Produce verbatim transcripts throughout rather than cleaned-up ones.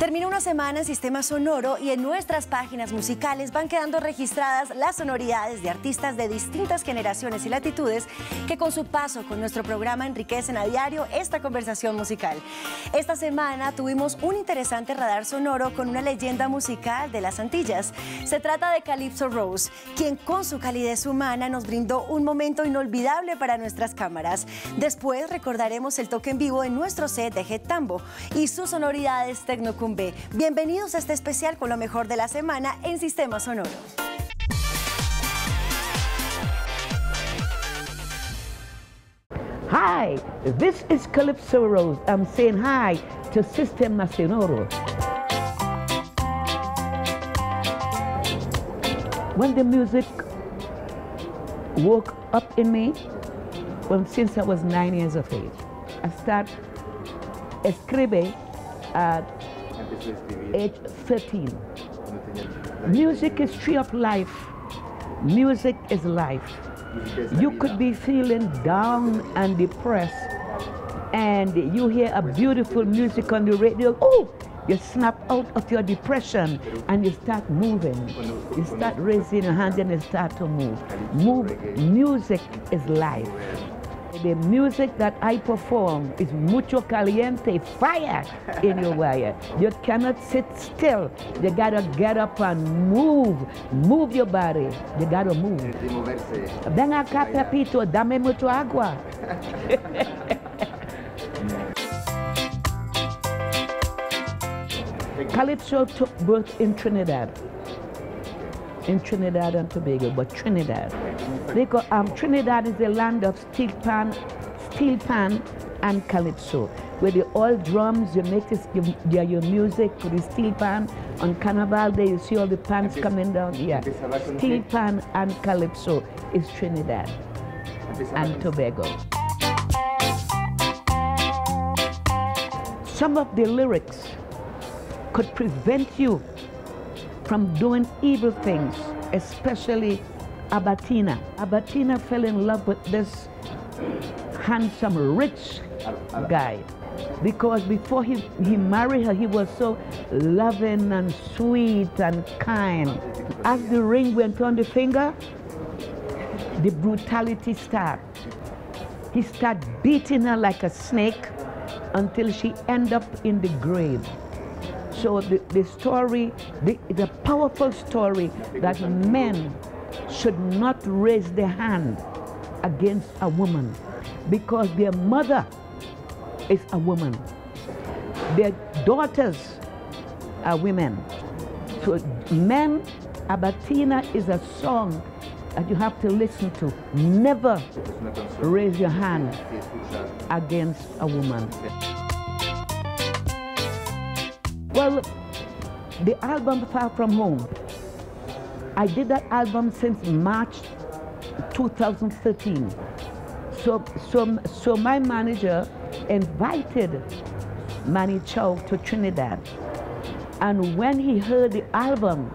Termina una semana en Sistema Sonoro y en nuestras páginas musicales van quedando registradas las sonoridades de artistas de distintas generaciones y latitudes que con su paso con nuestro programa enriquecen a diario esta conversación musical. Esta semana tuvimos un interesante radar sonoro con una leyenda musical de las Antillas. Se trata de Calypso Rose, quien con su calidez humana nos brindó un momento inolvidable para nuestras cámaras. Después recordaremos el toque en vivo en nuestro set de Head Tambó y sus sonoridades Tecno Cumbre. Bienvenidos a este especial con lo mejor de la semana en Sistema Sonoro. Hi, this is Calypso Rose. I'm saying hi to Sistema Sonoro. When the music woke up in me, well, since I was nine years of age, I started escribing at age thirteen. Music is tree of life. Music is life. You could be feeling down and depressed, and you hear a beautiful music on the radio. Oh, you snap out of your depression and you start moving. You start raising your hand and you start to move. Move. Music is life. The music that I perform is mucho caliente, fire in your wire. You cannot sit still. You gotta get up and move. Move your body. You gotta move. Ven acá, Pepito, dame mucho agua. Calypso took birth in Trinidad. In Trinidad and Tobago, but Trinidad. They call, um, Trinidad is the land of steel pan, steel pan and calypso, where the old drums, you make this, you, your, your music with the steel pan. On Carnival Day, you see all the pans coming down here. Steel pan and calypso is Trinidad and Tobago. Some of the lyrics could prevent you from doing evil things, especially Abatina. Abatina fell in love with this handsome, rich guy because before he, he married her, he was so loving and sweet and kind. As the ring went on the finger, the brutality started. He started beating her like a snake until she ended up in the grave. So the, the story, the, the powerful story that men should not raise their hand against a woman because their mother is a woman. Their daughters are women. So men, Abatina is a song that you have to listen to. Never raise your hand against a woman. Well, the album Far From Home, I did that album since March two thousand thirteen. So, so, so my manager invited Manu Chao to Trinidad. And when he heard the album,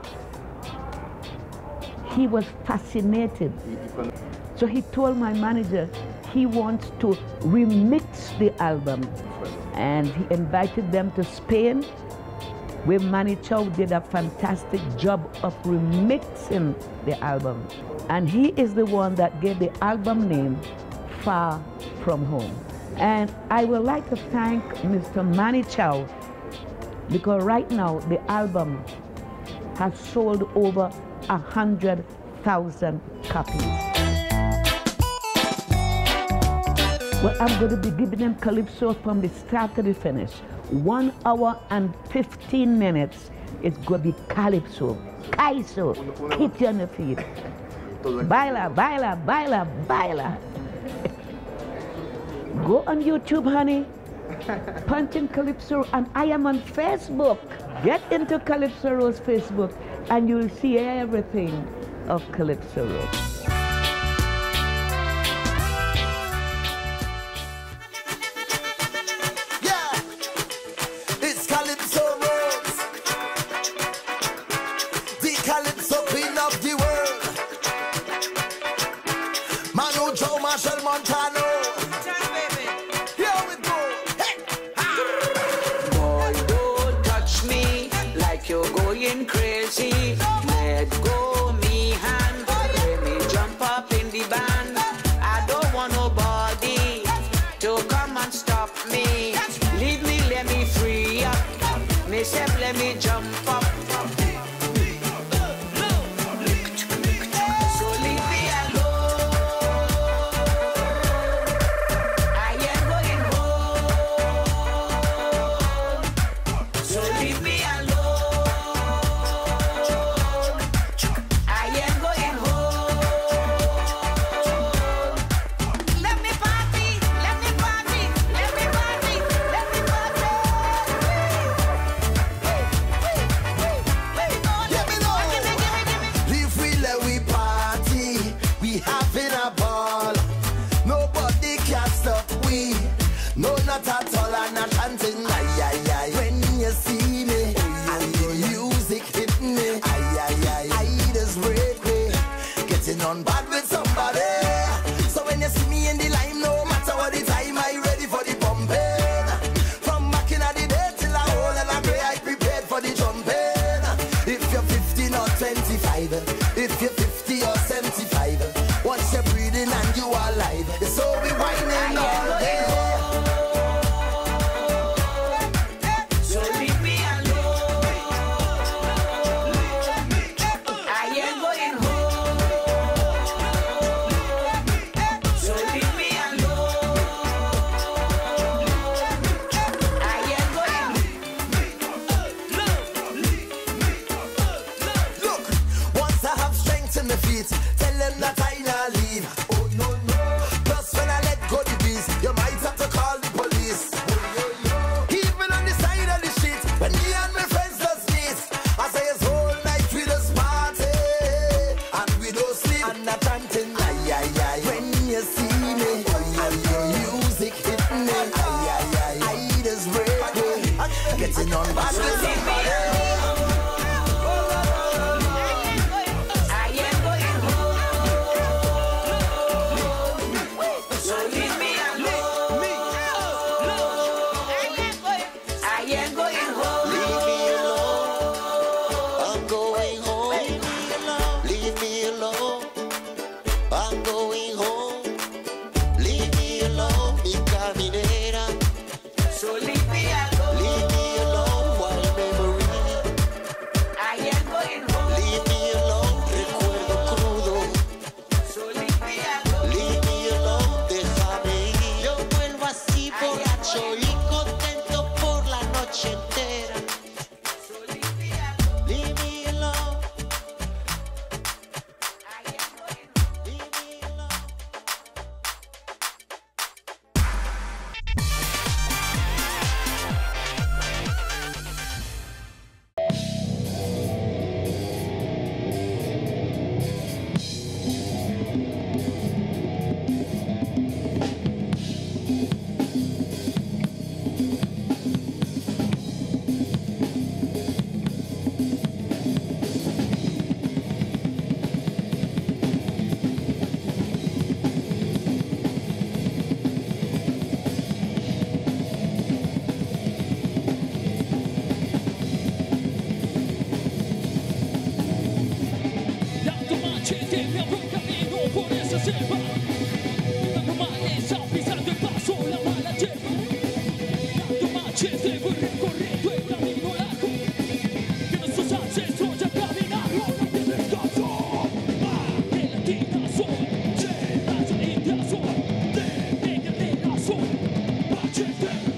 he was fascinated. So he told my manager he wants to remix the album. And he invited them to Spain, where Manu Chao did a fantastic job of remixing the album. And he is the one that gave the album name Far From Home. And I would like to thank Mister Manu Chao because right now the album has sold over one hundred thousand copies. Well, I'm going to be giving them Calypso from the start to the finish. One hour and fifteen minutes, it's going to be Calypso. Calypso, keep you on your feet. Baila, baila, baila, baila. Go on YouTube, honey. Punch in Calypso, and I am on Facebook. Get into Calypso Rose Facebook, and you'll see everything of Calypso Rose. Boy, don't touch me. going crazy. Let go me hand, let me jump up in the band. I don't want nobody to come and stop me. Leave me, let me free up. Me step, let me jump up.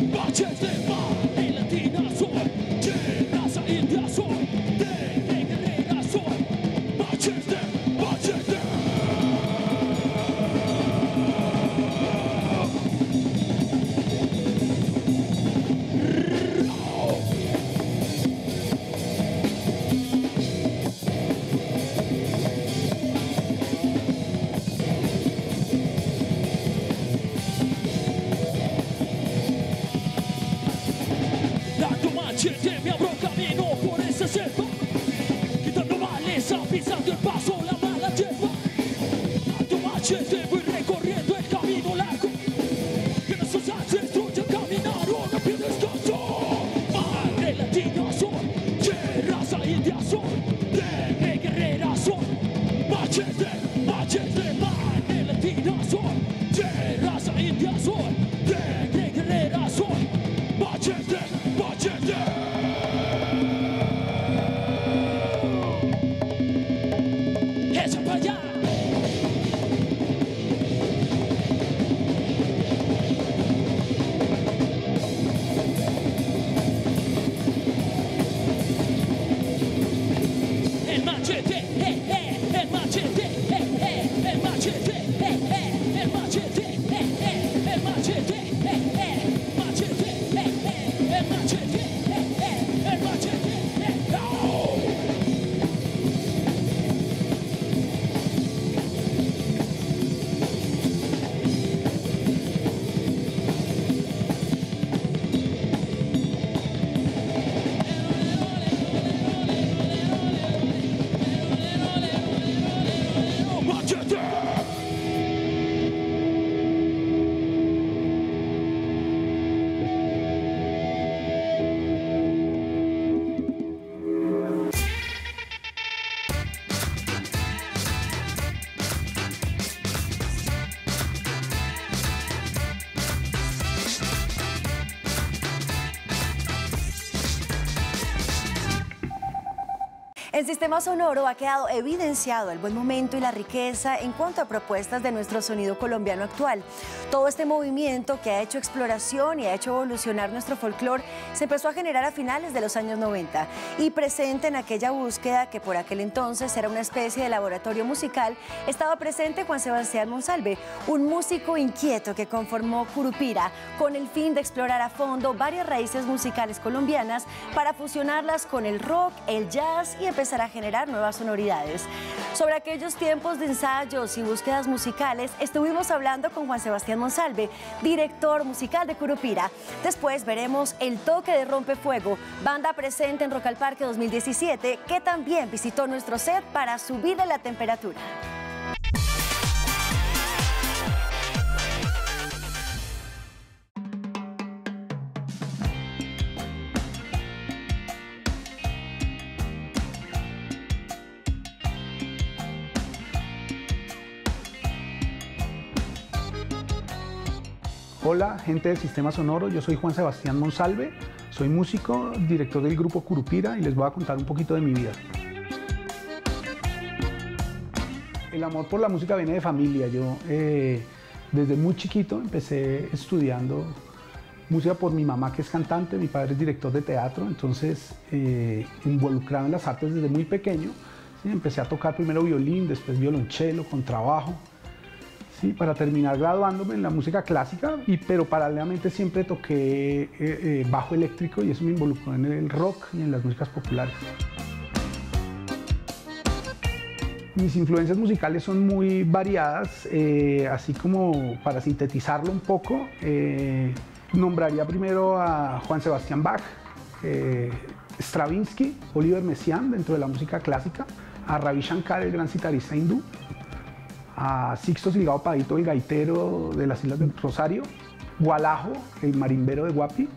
Watch it, watch it. En Sistema Sonoro ha quedado evidenciado el buen momento y la riqueza en cuanto a propuestas de nuestro sonido colombiano actual. Todo este movimiento que ha hecho exploración y ha hecho evolucionar nuestro folclore se empezó a generar a finales de los años noventa y presente en aquella búsqueda que por aquel entonces era una especie de laboratorio musical, estaba presente Juan Sebastián Monsalve, un músico inquieto que conformó Curupira con el fin de explorar a fondo varias raíces musicales colombianas para fusionarlas con el rock, el jazz y empezar a generar nuevas sonoridades. Sobre aquellos tiempos de ensayos y búsquedas musicales estuvimos hablando con Juan Sebastián Monsalve, director musical de Curupira. Después veremos el toque de Rompefuego, banda presente en Rock al Parque dos mil diecisiete, que también visitó nuestro set para subir la temperatura. Hola, gente del Sistema Sonoro, yo soy Juan Sebastián Monsalve, soy músico, director del grupo Curupira y les voy a contar un poquito de mi vida. El amor por la música viene de familia. Yo eh, desde muy chiquito empecé estudiando música por mi mamá, que es cantante, mi padre es director de teatro, entonces eh, involucrado en las artes desde muy pequeño. ¿Sí? Empecé a tocar primero violín, después violonchelo, contrabajo. Sí, para terminar graduándome en la música clásica, y, pero paralelamente siempre toqué eh, eh, bajo eléctrico, y eso me involucró en el rock y en las músicas populares. Mis influencias musicales son muy variadas, eh, así como para sintetizarlo un poco, eh, nombraría primero a Juan Sebastián Bach, eh, Stravinsky, Oliver Messiaen dentro de la música clásica, a Ravi Shankar, el gran citarista hindú, a Sixto Silgado Padito, el gaitero de las Islas del Rosario, Gualajo, el marimbero de Guapi,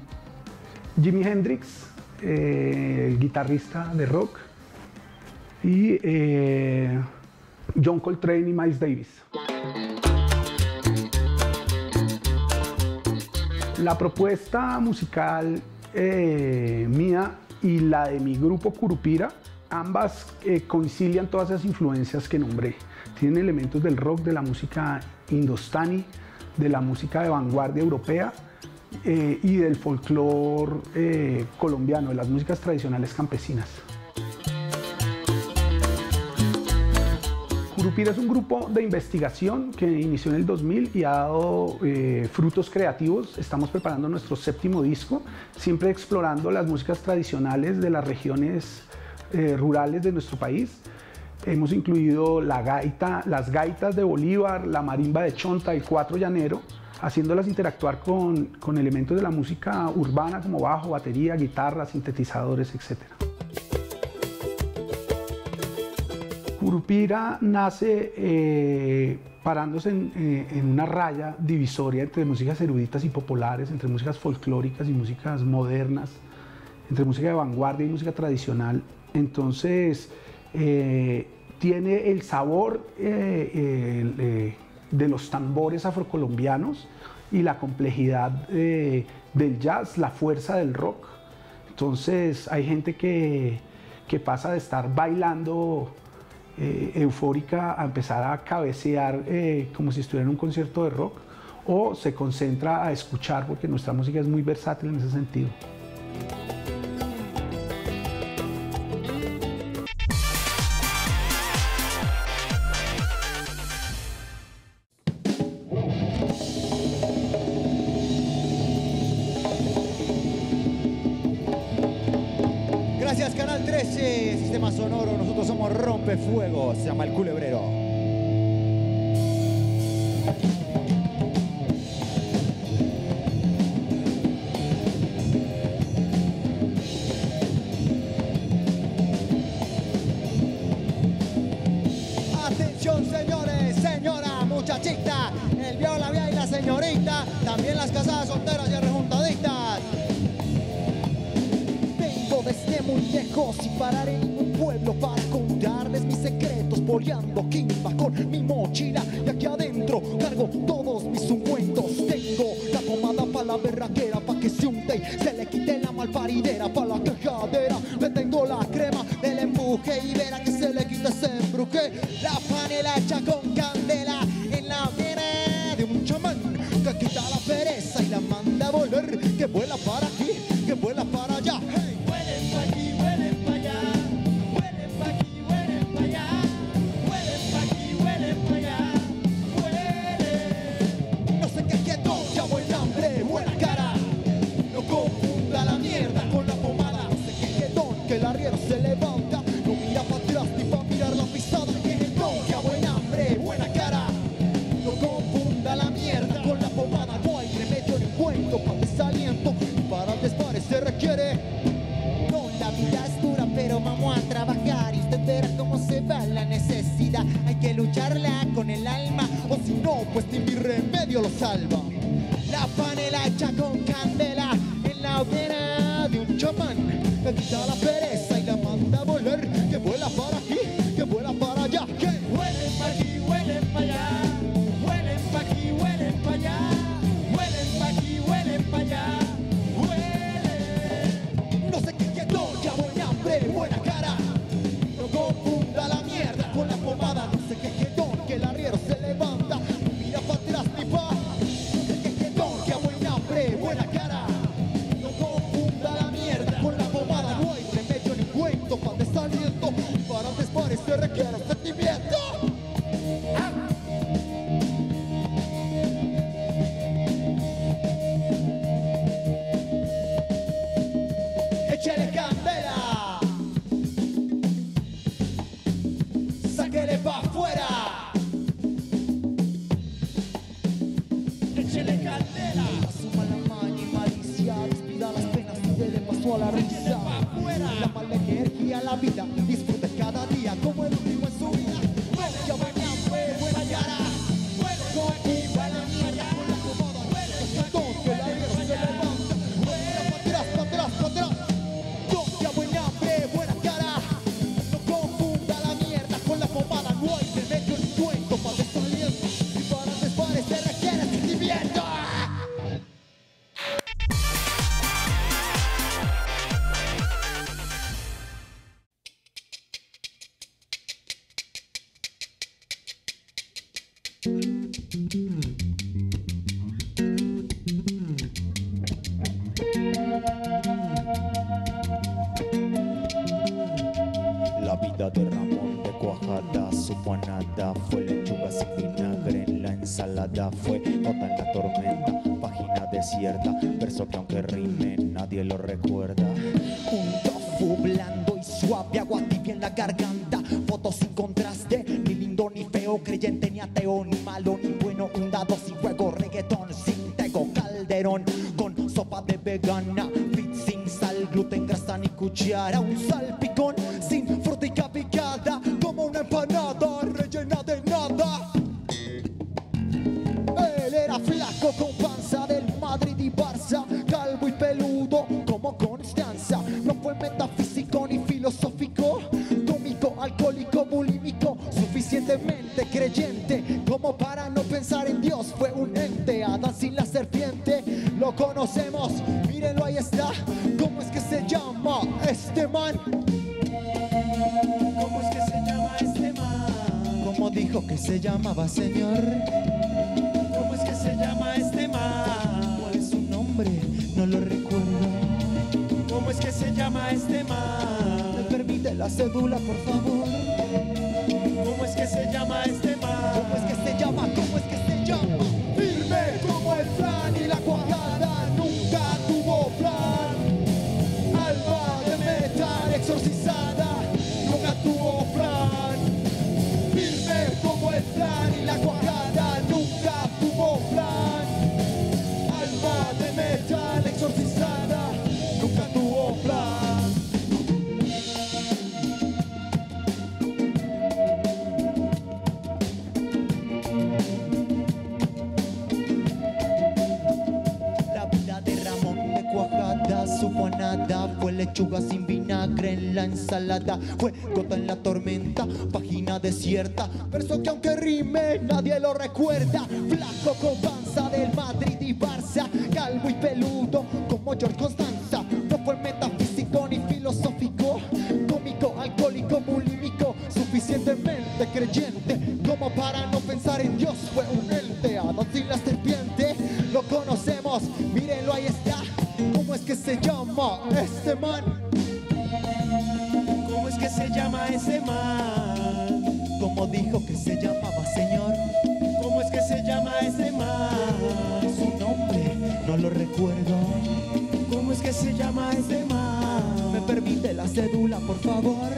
Jimi Hendrix, eh, el guitarrista de rock, y eh, John Coltrane y Miles Davis. La propuesta musical eh, mía y la de mi grupo Curupira, ambas eh, concilian todas esas influencias que nombré. Tienen elementos del rock, de la música hindostani, de la música de vanguardia europea eh, y del folclore eh, colombiano, de las músicas tradicionales campesinas. Curupira es un grupo de investigación que inició en el dos mil y ha dado eh, frutos creativos. Estamos preparando nuestro séptimo disco, siempre explorando las músicas tradicionales de las regiones Eh, rurales de nuestro país. Hemos incluido la gaita, las gaitas de Bolívar, la marimba de Chonta, el cuatro llanero, haciéndolas interactuar con, con elementos de la música urbana como bajo, batería, guitarra, sintetizadores, etcétera. Curupira nace eh, parándose en, eh, en una raya divisoria entre músicas eruditas y populares, entre músicas folclóricas y músicas modernas, entre música de vanguardia y música tradicional. Entonces, eh, tiene el sabor eh, eh, eh, de los tambores afrocolombianos y la complejidad eh, del jazz, la fuerza del rock. Entonces, hay gente que, que pasa de estar bailando eh, eufórica a empezar a cabecear eh, como si estuviera en un concierto de rock, o se concentra a escuchar, porque nuestra música es muy versátil en ese sentido. Sonoro, nosotros somos Rompefuego, se llama El Culebrero. Atención, señores, señora, muchachita, el viola, la vía y la señorita, también las casadas solteras y arrejuntaditas. Vengo desde muy lejos y pararé pueblo para contarles mis secretos, boleando quimba con mi mochila, y aquí adentro cargo todos mis ungüentos. Tengo la pomada para la berraquera, pa' que se unte y se le quite la malparidera, pa' la quejadera, le tengo la crema del embudo empuje y verá que se le quita ese embruque. La panela hecha con candela en la viene de un chamán que quita la pereza y la manda a volar. Que vuela para aquí, que vuela para allá. Hey. Vuelen pa' aquí, vuelen pa' allá. Vuelen pa' aquí, vuelen pa' allá. Vuelen pa' aquí, vuelen pa' allá. Vuelen. No se quede quieto, ya vuela hambre, buena cara. No confunda la mierda con la pomada. No se quede quieto, que la riera se levanta. No mira pa' atrás ni pa' mirar la pisada. No se quede quieto, ya vuela hambre, buena cara. No confunda la mierda con la pomada. No hay remedio ni cuento pa' desaliento. Para despares se requiere. No, la vida es dura, pero vamos a trabajar y usted verá cómo se va la necesidad. Hay que lucharla con el alma, o si no, pues ni mi remedio lo salva. La panela hecha con candela en la hoguera de un chamán que quita la pereza y la manda a volar. Que vuela para aquí, que vuela para allá. Que vuelen para aquí, vuelen para allá. Vuelen para aquí, vuelen para allá. Vuelen para aquí, vuelen para allá. Buena cara, no confunda la mierda con la pomada. No sé qué quedón, que el arriero se levanta. No mira para atrás ni pa'. No sé qué quedón, que a buen hambre, buena cara. No confunda la mierda con la pomada. No hay remedio ni cuento para desaliento. Para desparecer requiere sentimiento. ¡Ah! Échale candela. A la risa, la mala energía a la vida, disfruta cada día como el último en su vida. Vuela, ya buena, vuela, buena cara. Vuela, con buena mierda, con la pomada. Vuela, con que la vida se levanta. Vuela, para atrás, para atrás, para atrás. Con ya buena, buena cara. No confunda la mierda con la pomada. No hay remedio ni cuento para desaliento. Y para desparecer requiere sentimiento. Fue lechuga sin vinagre en la ensalada. Fue nota en la tormenta, página desierta. Verso que aunque rime nadie lo recuerda. Un tofu blando y suave, agua tibia en la garganta. Fotos sin contraste, ni lindo ni feo. Creyente ni ateo, ni malo ni bueno. Un dado sin juego, reggaetón sin tego. Calderón con sopa de vegana, fit sin sal, gluten, grasa ni cuchara. Un salpicón sin frutica picada, como una empanada llena de nada. Él era flaco con panza, del Madrid y Barça, calvo y peludo como Constanza. No fue metafísico ni filosófico, cómico, alcohólico, bulímico, suficientemente creyente como para no pensar en Dios. Fue un ente, Adán sin la serpiente, lo conocemos, mírenlo, ahí está. ¿Cómo es que se llama este man? ¿Cómo es que se llama este man? ¿Cómo dijo que se llamaba, señor? ¿Cómo es que se llama este man? ¿Cuál es su nombre? No lo recuerdo. ¿Cómo es que se llama este man? ¿Me permite la cédula, por favor? ¿Cómo es que se llama este man? ¿Cómo es que se llama? ¿Cómo es que se llama? Firme como el flan y la cuajada, nunca tuvo plan. Alma de metal exorcizada, nunca tuvo plan. Como el plan y la cuajada, nunca tuvo plan. Alma de metal exorcizada, nunca tuvo plan. La vida de Ramón de Cuajada supo a nada. Fue lechuga sin vinagre en la ensalada. Fue gota en la tormenta, página desierta. Verso que aunque rime nadie lo recuerda. Flaco con panza, del Madrid y Barça, calvo y peludo como George Constanza. No fue metafísico ni filosófico, cómico, alcohólico, ese man? ¿Cómo dijo que se llamaba, señor? ¿Cómo es que se llama ese man? Su nombre no lo recuerdo. ¿Cómo es que se llama ese man? ¿Me permite la cédula, por favor?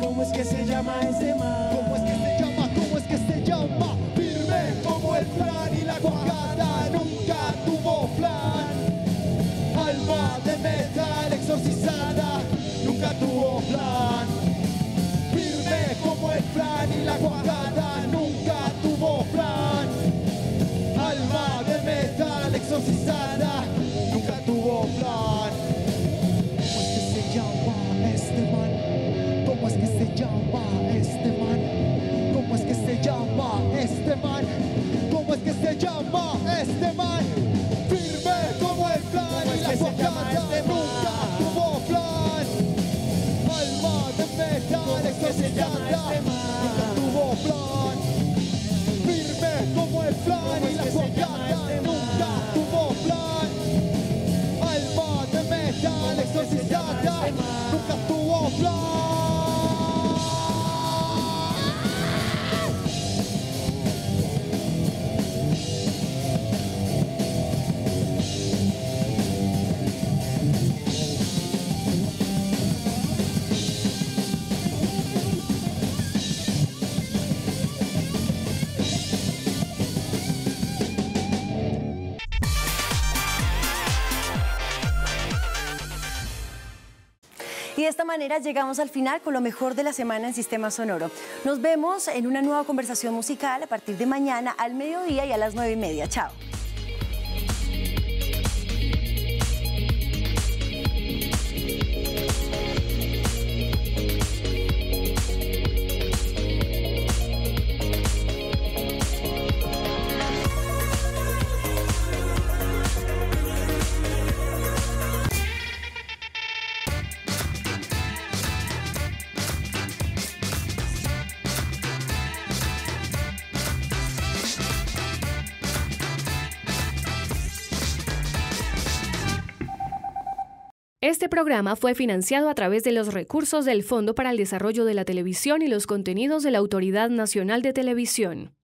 ¿Cómo es que se llama ese man? ¿Cómo es que se llama? ¿Cómo es que se llama? Firme como el plan y la guacata, nunca tuvo plan. Alma de metal exorcizada, nunca tuvo plan. Firme como el plan y la guacata, nunca tuvo plan. Alma de metal exorcizada, nunca tuvo plan. ¿Cómo es que se llama este man? ¿Cómo es que se llama este man? ¿Cómo es que se llama este man? ¿Cómo es que se llama este man? Firme como el plan y la guacata, nunca tuvo plan. Alma de metal exorcizada, nunca tuvo plan. Firme como el plan y la guacata, nunca tuvo plan. Alma de metal exorcizada, nunca tuvo plan. Y de esta manera llegamos al final con lo mejor de la semana en Sistema Sonoro. Nos vemos en una nueva conversación musical a partir de mañana al mediodía y a las nueve y media. Chao. Este programa fue financiado a través de los recursos del Fondo para el Desarrollo de la Televisión y los contenidos de la Autoridad Nacional de Televisión.